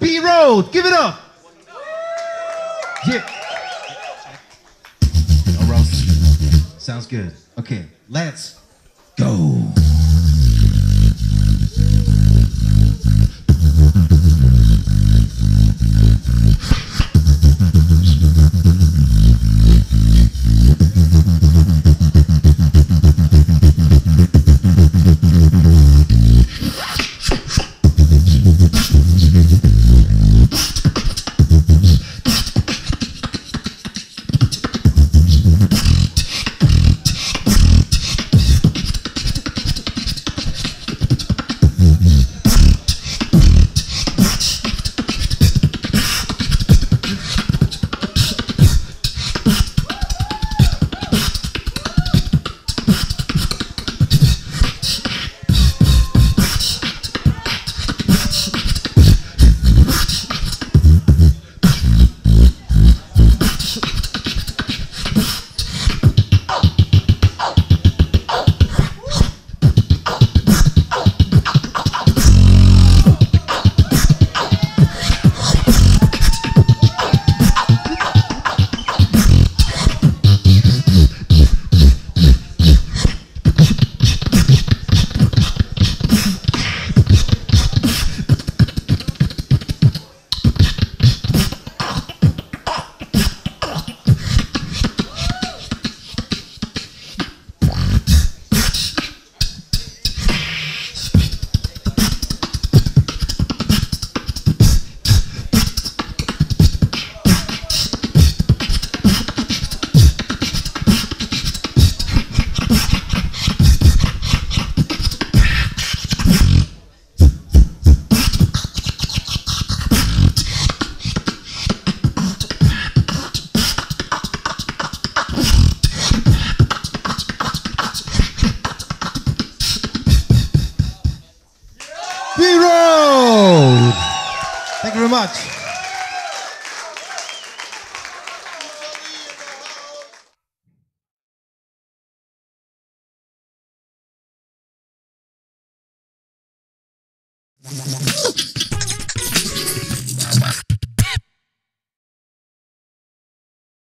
B-Road, give it up! Yeah. Sounds good. Okay, let's go. B-Road! Thank you very much.